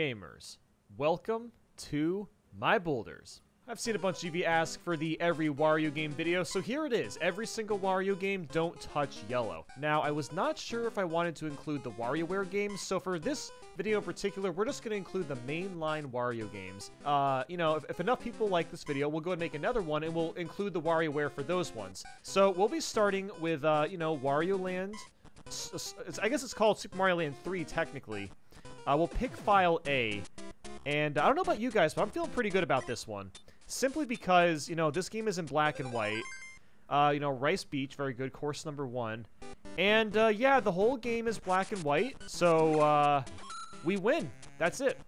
gamers, welcome to my boulders. I've seen a bunch of you ask for the every Wario game video, so here it is. Every single Wario game, don't touch yellow. Now, I was not sure if I wanted to include the WarioWare games, so for this video in particular, we're just going to include the mainline Wario games. You know, if enough people like this video, we'll go and make another one, and we'll include the WarioWare for those ones. So we'll be starting with, you know, Wario Land. I guess it's called Super Mario Land 3, technically. We'll pick File A, and I don't know about you guys, but I'm feeling pretty good about this one. Simply because, you know, this game is in black and white. You know, Rice Beach, very good, course number 1. And, yeah, the whole game is black and white, so, we win. That's it.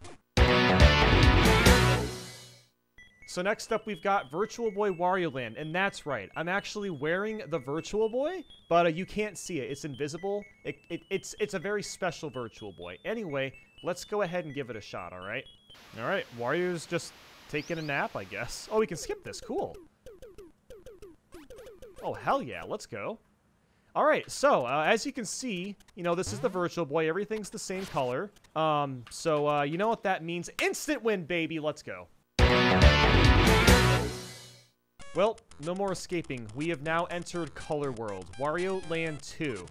So next up, we've got Virtual Boy Wario Land, and that's right. I'm actually wearing the Virtual Boy, but you can't see it. It's invisible. It's a very special Virtual Boy. Anyway, let's go ahead and give it a shot, all right? All right, Wario's just taking a nap, I guess. Oh, we can skip this. Cool. Oh, hell yeah. Let's go. All right. So, as you can see, you know, this is the Virtual Boy. Everything's the same color. So, you know what that means. Instant win, baby. Let's go. Well, no more escaping. We have now entered Color World. Wario Land 2.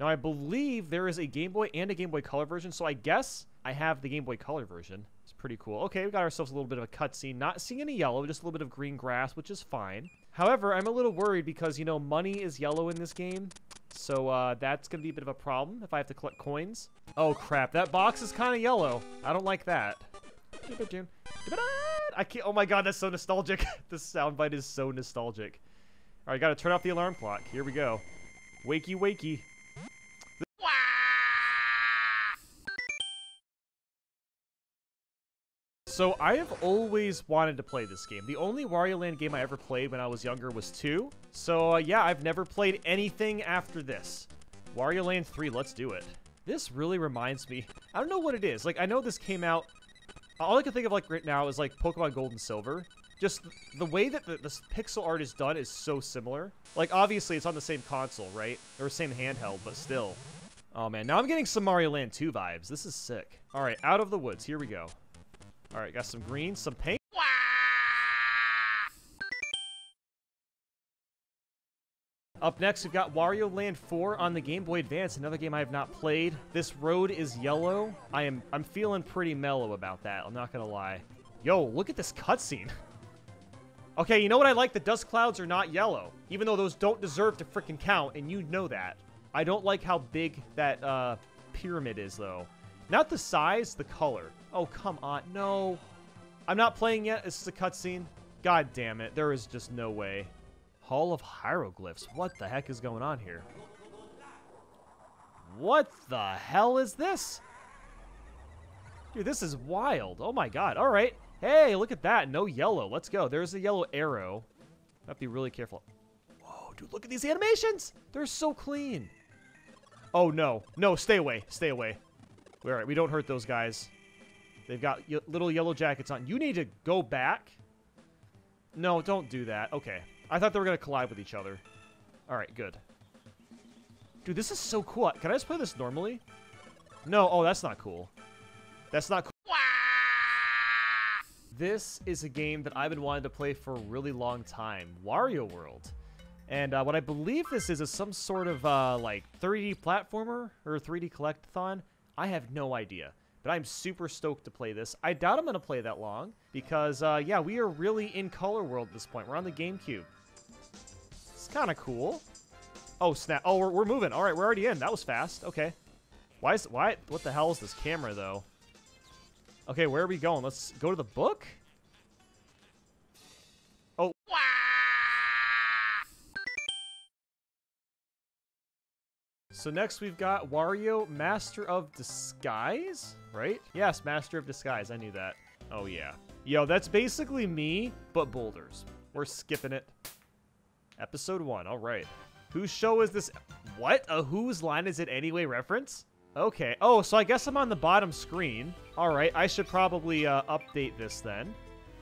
Now, I believe there is a Game Boy and a Game Boy Color version, so I guess I have the Game Boy Color version. It's pretty cool. Okay, we got ourselves a little bit of a cutscene. Not seeing any yellow, just a little bit of green grass, which is fine. However, I'm a little worried because, you know, money is yellow in this game. So, that's going to be a bit of a problem if I have to collect coins. Oh, crap. That box is kind of yellow. I don't like that. I can't. Oh, my God. That's so nostalgic. This soundbite is so nostalgic. All right, got to turn off the alarm clock. Here we go. Wakey, wakey. So I have always wanted to play this game. The only Wario Land game I ever played when I was younger was 2. So yeah, I've never played anything after this. Wario Land 3, let's do it. This really reminds me. I don't know what it is. Like, I know this came out. All I can think of like right now is like Pokemon Gold and Silver. Just the way that this pixel art is done is so similar. Like, obviously it's on the same console, right? Or same handheld, but still. Oh man, now I'm getting some Mario Land 2 vibes. This is sick. All right, out of the woods. Here we go. All right, got some green, some pink. Up next, we've got Wario Land 4 on the Game Boy Advance, another game I have not played. This road is yellow. I'm feeling pretty mellow about that, I'm not gonna lie. Yo, look at this cutscene. Okay, you know what I like? The dust clouds are not yellow, even though those don't deserve to frickin' count, and you know that. I don't like how big that pyramid is, though. Not the size, the color. Oh, come on. No. I'm not playing yet. This is a cutscene. God damn it. There is just no way. Hall of Hieroglyphs. What the heck is going on here? What the hell is this? Dude, this is wild. Oh, my God. All right. Hey, look at that. No yellow. Let's go. There's a yellow arrow. I have to be really careful. Whoa, dude. Look at these animations. They're so clean. Oh, no. No, stay away. Stay away. All right, we don't hurt those guys. They've got little yellow jackets on. You need to go back. No, don't do that. Okay. I thought they were going to collide with each other. All right, good. Dude, this is so cool. Can I just play this normally? No. Oh, that's not cool. That's not cool. This is a game that I've been wanting to play for a really long time. Wario World. And what I believe this is some sort of, like, 3D platformer or 3D collect-a-thon. I have no idea, but I'm super stoked to play this. I doubt I'm going to play that long because, yeah, we are really in Color World at this point. We're on the GameCube. It's kind of cool. Oh, snap. Oh, we're moving. All right, we're already in. That was fast. Okay. Why? What the hell is this camera, though? Okay, where are we going? Let's go to the book? Oh. So next we've got Wario Master of Disguise, right? Yes, Master of Disguise. I knew that. Oh, yeah. Yo, that's basically me, but boulders. We're skipping it. Episode 1. All right. Whose show is this? What? A Whose Line Is It Anyway reference? Okay. Oh, so I guess I'm on the bottom screen. All right. I should probably update this then.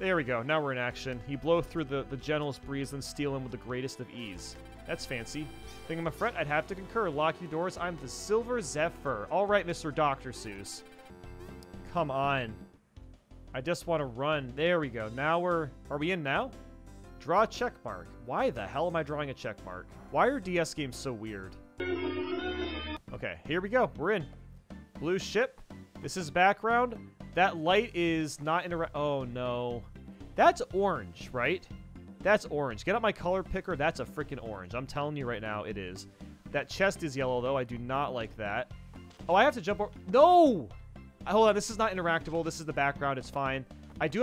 There we go. Now we're in action. You blow through the gentlest breeze and steal him with the greatest of ease. That's fancy. Think I'm a fret? I'd have to concur. Lock your doors. I'm the Silver Zephyr. All right, Mr. Dr. Seuss. Come on. I just want to run. There we go. Now we're... Are we in now? Draw a check mark. Why the hell am I drawing a check mark? Why are DS games so weird? Okay, here we go. We're in. Blue ship. This is background. That light is not in a... Oh, no. That's orange, right? That's orange. Get out my color picker. That's a freaking orange. I'm telling you right now, it is. That chest is yellow, though. I do not like that. Oh, I have to jump over... No! Hold on. This is not interactable. This is the background. It's fine. I do...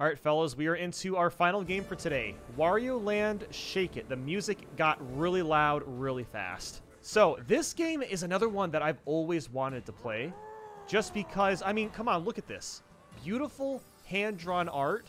All right, fellas. We are into our final game for today. Wario Land Shake It. The music got really loud really fast. So, this game is another one that I've always wanted to play. Just because, I mean, come on, look at this. Beautiful, hand-drawn art.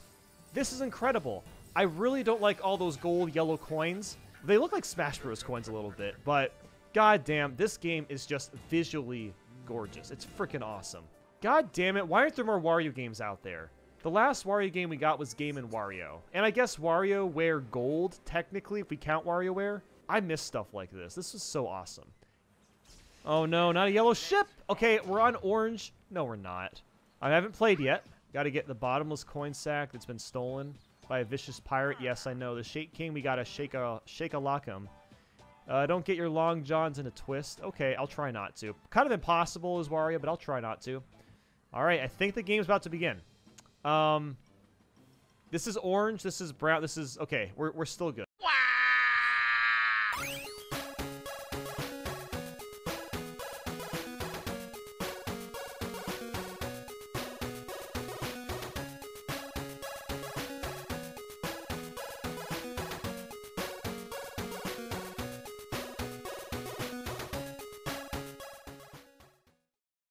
This is incredible. I really don't like all those gold, yellow coins. They look like Smash Bros. Coins a little bit, but goddamn, this game is just visually gorgeous. It's freaking awesome. God damn it, why aren't there more Wario games out there? The last Wario game we got was Game & Wario. And I guess WarioWare Gold, technically, if we count WarioWare. I miss stuff like this. This was so awesome. Oh no, not a yellow ship! Okay, we're on orange. No, we're not. I haven't played yet. Gotta get the bottomless coin sack that's been stolen by a vicious pirate. Yes, I know. The Shake King, we gotta shake a lock him. Don't get your long johns in a twist. Okay, I'll try not to. Kind of impossible is Wario, but I'll try not to. Alright, I think the game's about to begin. This is orange, this is brown, this is... Okay, we're still good.